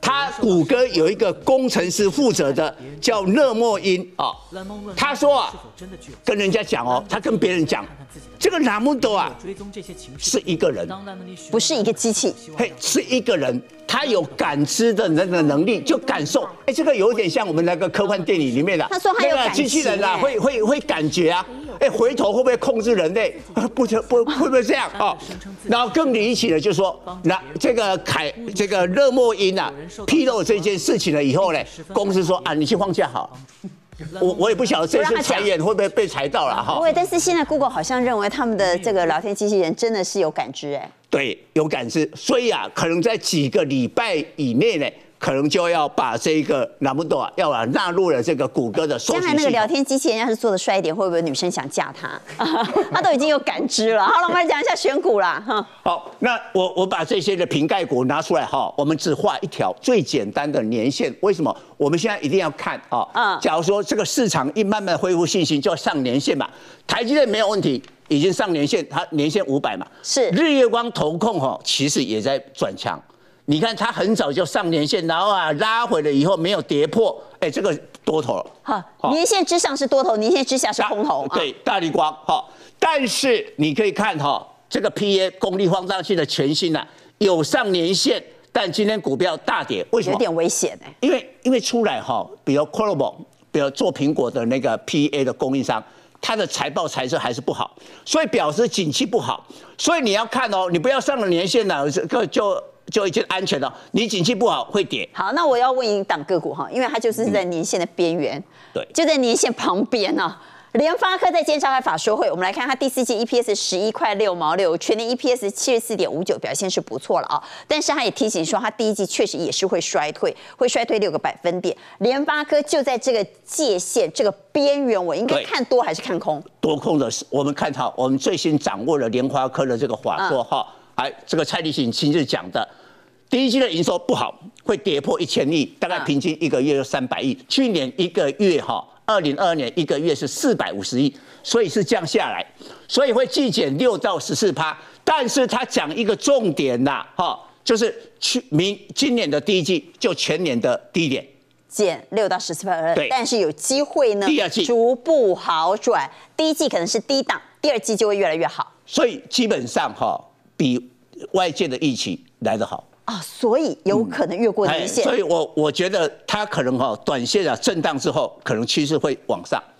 他谷歌有一个工程师负责的叫勒莫因啊，他说啊，跟人家讲哦，他跟别人讲，这个纳木多啊是一个人，不是一个机器，嘿，是一个人，他有感知的那个能力，就感受，哎，这个有点像我们那个科幻电影里面的，他说他有感觉，机器人啊，会会会感觉啊，哎，回头会不会控制人类？不不会不会这样啊？然后更离奇的就是说，那这个凯这个勒莫因啊。 披露这件事情了以后呢，公司说啊，你去放假好。我我也不晓得这次裁员会不会被裁到了哈。对，但是现在 Google 好像认为他们的这个聊天机器人真的是有感知哎。对，有感知，所以啊，可能在几个礼拜以内呢，可能就要把这个 Namido 啊，要把它纳入了这个谷歌的搜索。将来那个聊天机器人要是做的帅一点，会不会女生想嫁他？他都已经有感知了。好了，我们来讲一下选股啦哈。好，那我我把这些的瓶盖股拿出来哈，我们只画一条最简单的年线。为什么？我们现在一定要看啊。嗯。假如说这个市场一慢慢恢复信心，就要上年线嘛。台积电没有问题。 已经上年线，它年线五百嘛，是日月光投控哈、喔，其实也在转强。你看它很早就上年线，然后啊拉回了以后没有跌破，哎、欸，这个多头了。好，年线之上是多头，年线之下是空头。对，大立光哈、喔，但是你可以看哈、喔，这个 P A 功率放大器的全新啊，有上年线，但今天股票大跌，为什么？有点危险哎、欸，因为因为出来哈、喔，比如 Qualcomm， 比如做苹果的那个 P A 的供应商。 它的财报财测还是不好，所以表示景气不好。所以你要看哦，你不要上了年限了，这个就就已经安全了。你景气不好会跌。好，那我要问一档个股哈，因为它就是在年限的边缘，对、嗯，就在年限旁边呢、啊。联发科在今天召开法说会，我们来看它第四季 E P S 十一块六毛六，全年 E P S 七十四点五九，表现是不错了啊。但是它也提醒说，它第一季确实也是会衰退，会衰退六个百分点。联发科就在这个界限这个。 边缘我应该看多还是看空？多空的，我们看好，我们最新掌握了联发科的这个法说哈，哎、嗯，这个蔡立行亲自讲的，第一季的营收不好，会跌破一千亿，大概平均一个月就三百亿，嗯、去年一个月哈，二零二二年一个月是四百五十亿，所以是降下来，所以会季减六到十四趴，但是他讲一个重点呐，哈，就是去明今年的第一季就全年的低点。 减六到十四%，对，但是有机会呢，第二季逐步好转。第一季可能是低档，第二季就会越来越好。所以基本上哈、哦，比外界的预期来得好啊、哦，所以有可能越过年线、嗯。所以我我觉得它可能哈、哦，短线啊震荡之后，可能趋势会往上。